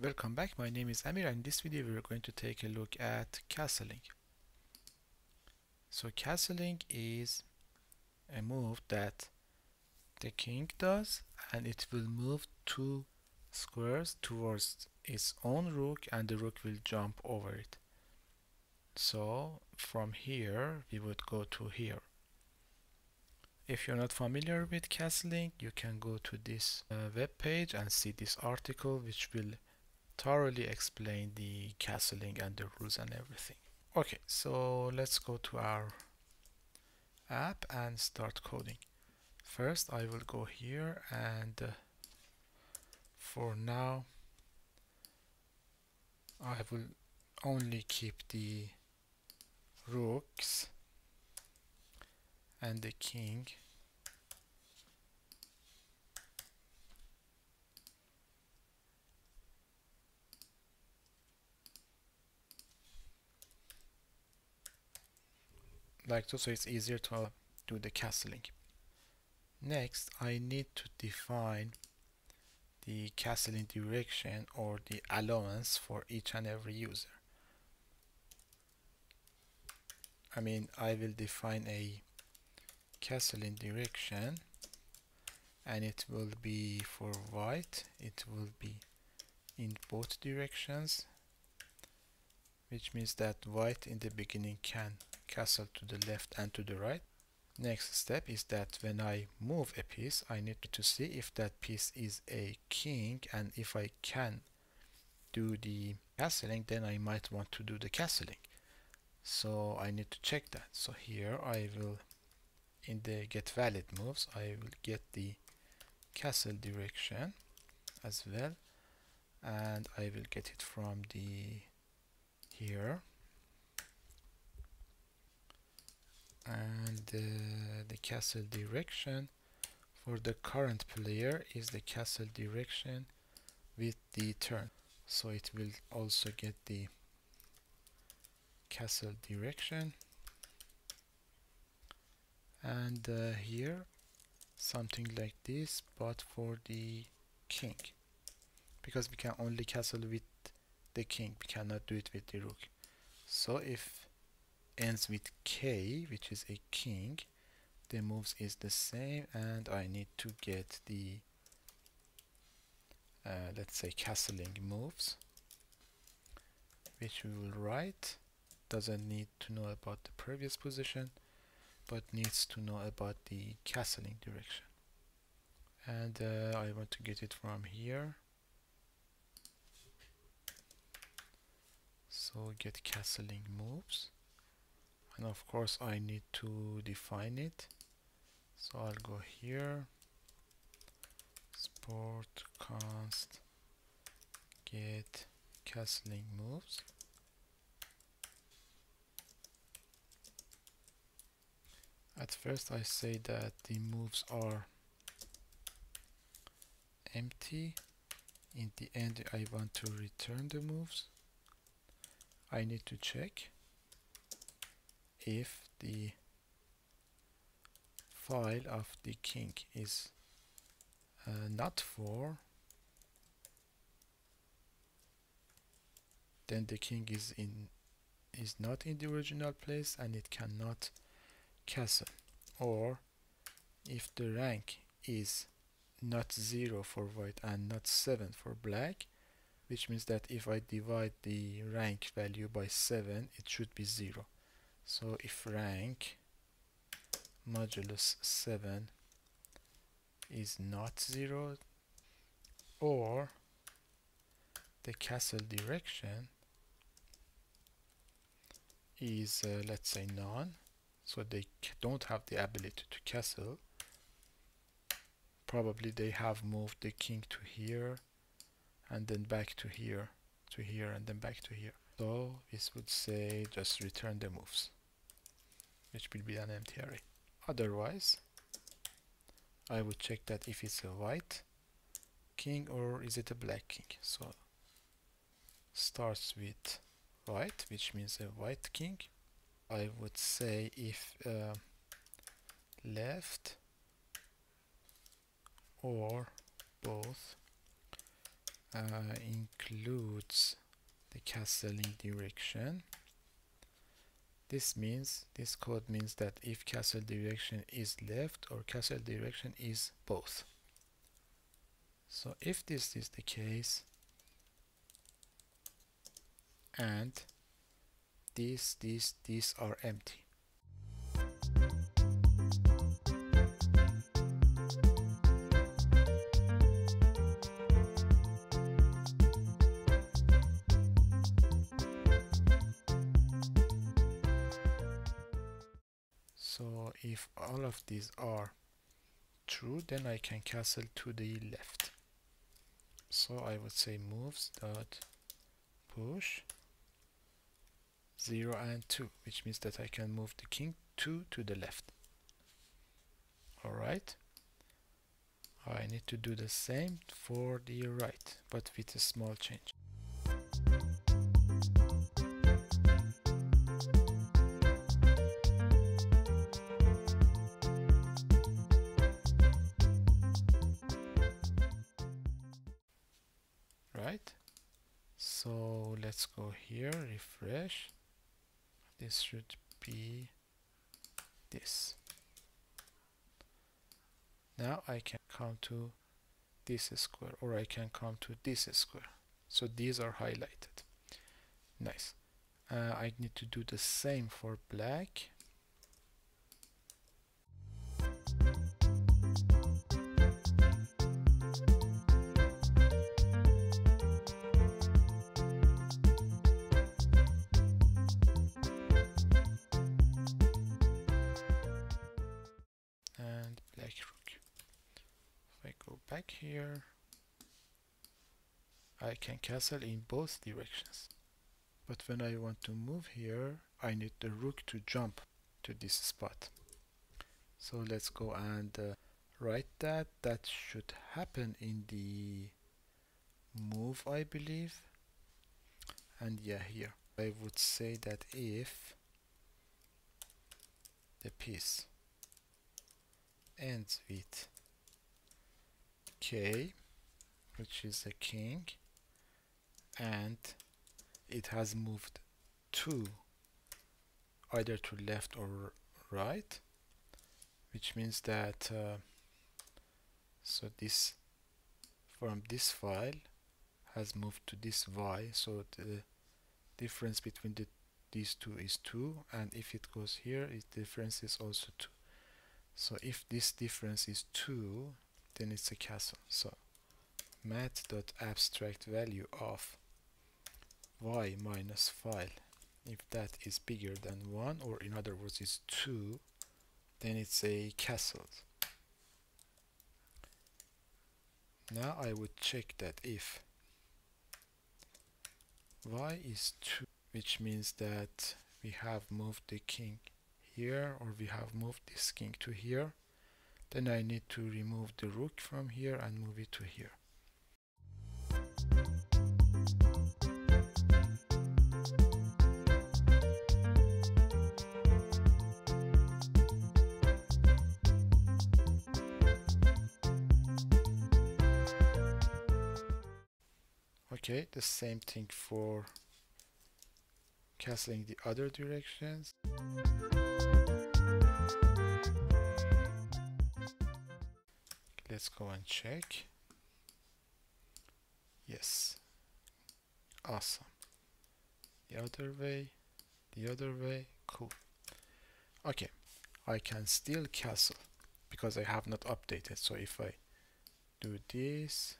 Welcome back, my name is Amir, and in this video we're going to take a look at castling. So castling is a move that the king does, and it will move two squares towards its own rook and the rook will jump over it. So from here we would go to here. If you're not familiar with castling, you can go to this web page and see this article, which will thoroughly explain the castling and the rules and everything. Okay, so let's go to our app and start coding. First, I will go here and for now I will only keep the rooks and the king like so, so it's easier to do the castling. Next, I need to define the castling direction or the allowance for each and every user. I will define a castling direction and it will be for white, it will be in both directions, which means that white in the beginning can castle to the left and to the right. Next step is that when I move a piece, I need to see if that piece is a king, and if I can do the castling, then I might want to do the castling. So I need to check that. So here I will, in the get valid moves, I will get the castle direction as well, and I will get it from the here. And the castle direction for the current player is the castle direction with the turn, so it will also get the castle direction. And here something like this, but for the king, because we can only castle with the king, we cannot do it with the rook. So if ends with K, which is a king, the moves is the same, and I need to get the let's say castling moves, which we will write. Doesn't need to know about the previous position, but needs to know about the castling direction. And I want to get it from here, so get castling moves. And of course I need to define it, so I'll go here, import const get castling moves, at first I say that the moves are empty, in the end I want to return the moves. I need to check if the file of the king is not 4, then the king is not in the original place and it cannot castle. Or if the rank is not 0 for white and not 7 for black, which means that if I divide the rank value by 7, it should be 0. So if rank modulus 7 is not 0, or the castle direction is let's say none, so they don't have the ability to castle. Probably they have moved the king to here and then back to here and then back to here. So this would say just return the moves, which will be an empty array. Otherwise, I would check that if it's a white king or is it a black king. So starts with white, which means a white king. I would say if left or both includes the castling direction. This code means that if castle direction is left or castle direction is both. So if this is the case, and these are empty. So if all of these are true, then I can castle to the left. So I would say moves dot push 0 and 2, which means that I can move the king 2 to the left. Alright, I need to do the same for the right, but with a small change. Right, so let's go here, refresh. This should be this. Now I can come to this square, or I can come to this square. So these are highlighted. Nice. I need to do the same for black. Back here, I can castle in both directions, but when I want to move here, I need the rook to jump to this spot. So let's go and write that. That should happen in the move, I believe. And yeah, here I would say that if the piece ends with K, which is a king, and it has moved to either to left or right, which means that so this from this file has moved to this Y, so the difference between these two is 2, and if it goes here, its difference is also 2. So if this difference is 2, then it's a castle. So math.abstractValue of y minus file, if that is bigger than 1, or in other words it's 2, then it's a castle. Now I would check that if y is 2, which means that we have moved the king here, or we have moved this king to here, then I need to remove the rook from here and move it to here. Okay, the same thing for castling the other directions. Let's go and check. Yes. Awesome. The other way, cool. Okay, I can still castle because I have not updated. So if I do this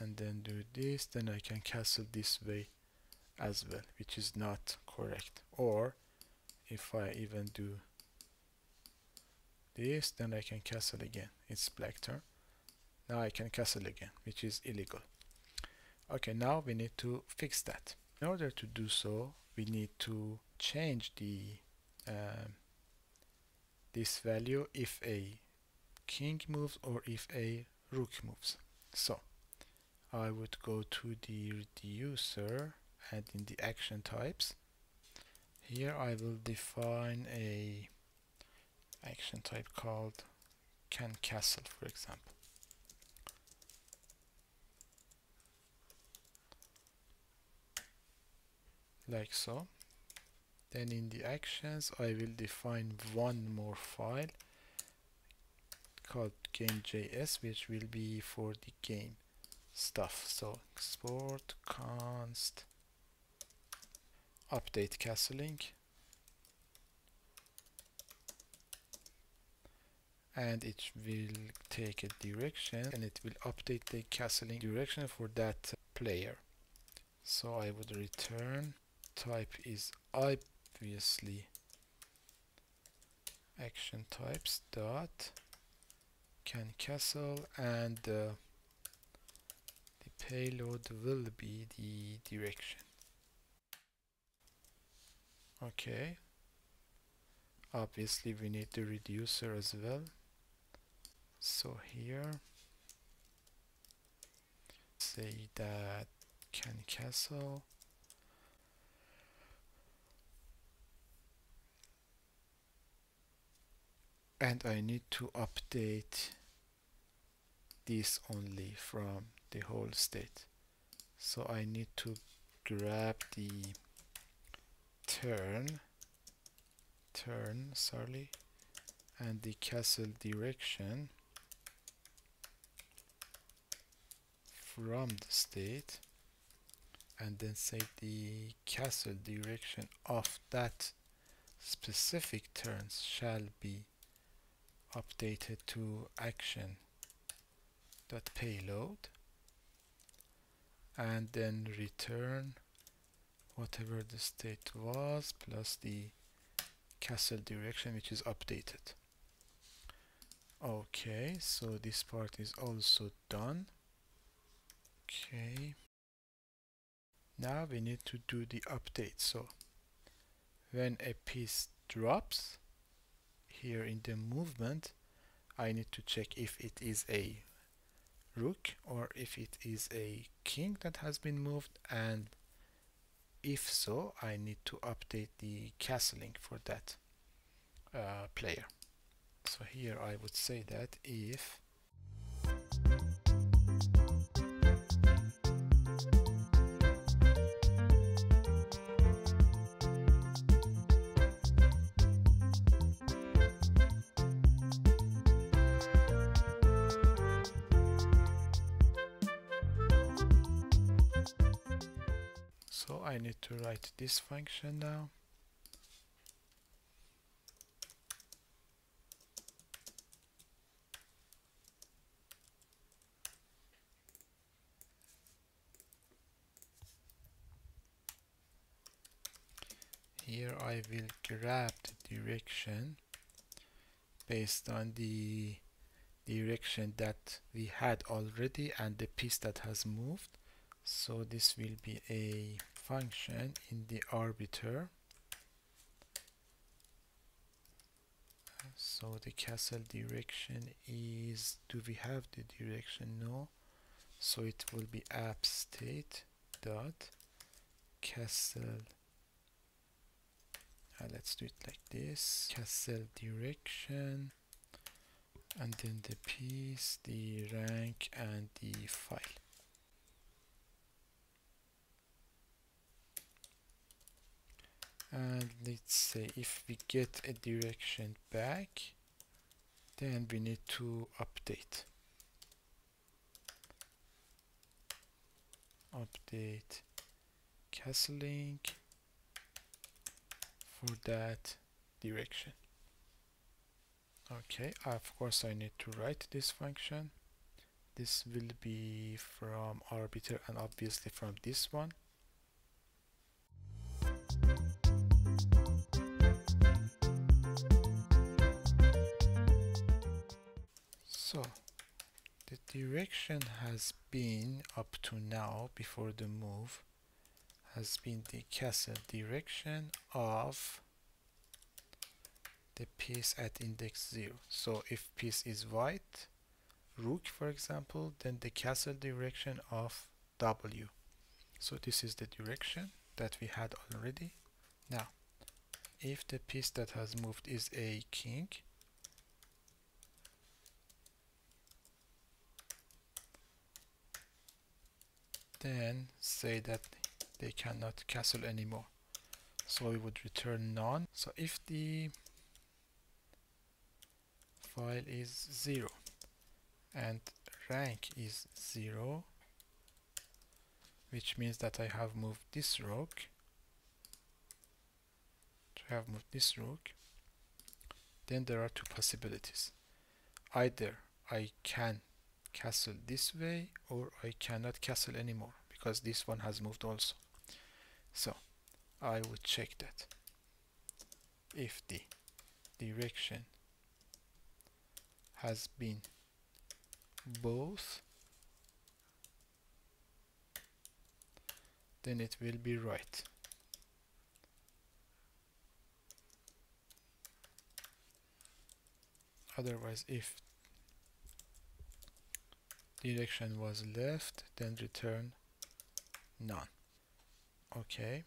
and then do this, then I can castle this way as well, which is not correct. Or if I even do this, then I can castle again. It's black turn. Now I can castle again, which is illegal. Okay, now we need to fix that. In order to do so, we need to change the this value if a king moves or if a rook moves. So I would go to the reducer, and in the action types here I will define a action type called can castle, for example. like so. Then in the actions I will define one more file called game.js, which will be for the game stuff. So export const update castling, and it will take a direction and it will update the castling direction for that player. So I would return type is obviously action types dot can castle, and the payload will be the direction. Okay, obviously we need the reducer as well, so here say that can castle and I need to update this only from the whole state. So I need to grab the turn, and the castle direction from the state, and then say the castle direction of that specific turns shall be updated to action.payload, and then return whatever the state was plus the castle direction which is updated. Okay, so this part is also done. Okay, now we need to do the update. So when a piece drops here in the movement, I need to check if it is a rook or if it is a king that has been moved, and if so, I need to update the castling for that player. So here I would say that if I need to write this function now. Here I will grab the direction based on the direction that we had already and the piece that has moved. So this will be a function in the arbiter. So the castle direction is, do we have the direction? No, so it will be app state dot castle, let's do it like this, castle direction, and then the piece, the rank, and the file. And let's say if we get a direction back, then we need to update castling for that direction. Okay, of course I need to write this function. This will be from arbiter and obviously from this one. So the direction has been up to now, before the move, has been the castle direction of the piece at index 0. So if piece is white, rook for example, then the castle direction of W. So this is the direction that we had already. Now if the piece that has moved is a king, then say that they cannot castle anymore. so we would return none. So if the file is 0 and rank is 0, which means that I have moved this rook. Then there are two possibilities. Either I can castle this way, or I cannot castle anymore because this one has moved also. So I would check that. If the direction has been both, then it will be right. Otherwise, if direction was left, then return none. Okay.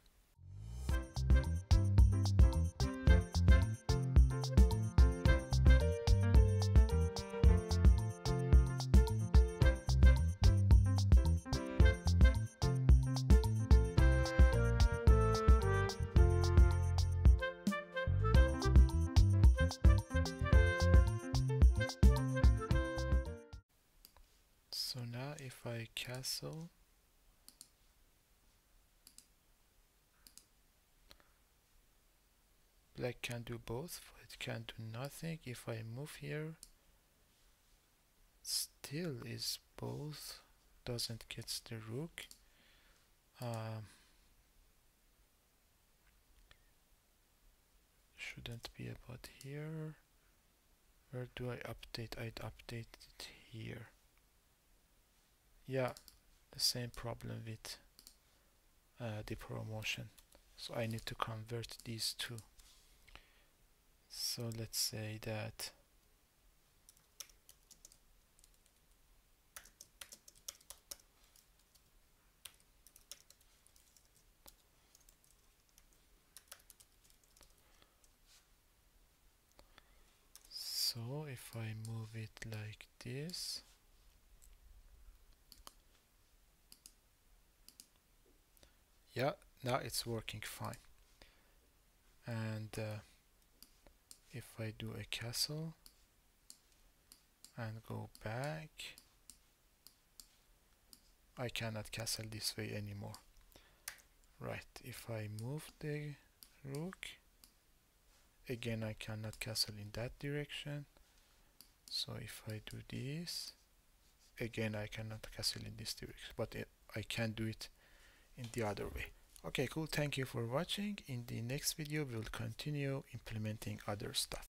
So now if I castle, black can do both, it can do nothing. If I move here, still is both, doesn't get the rook. Shouldn't be about here. Where do I update? I'd update it here. Yeah, the same problem with the promotion. So I need to convert these two. So let's say that so if I move it like this, yeah, now it's working fine. And if I do a castle and go back, I cannot castle this way anymore. Right, if I move the rook, again I cannot castle in that direction. So if I do this, again I cannot castle in this direction, but I can do it in the other way. Okay, cool. Thank you for watching. In the next video, we will continue implementing other stuff.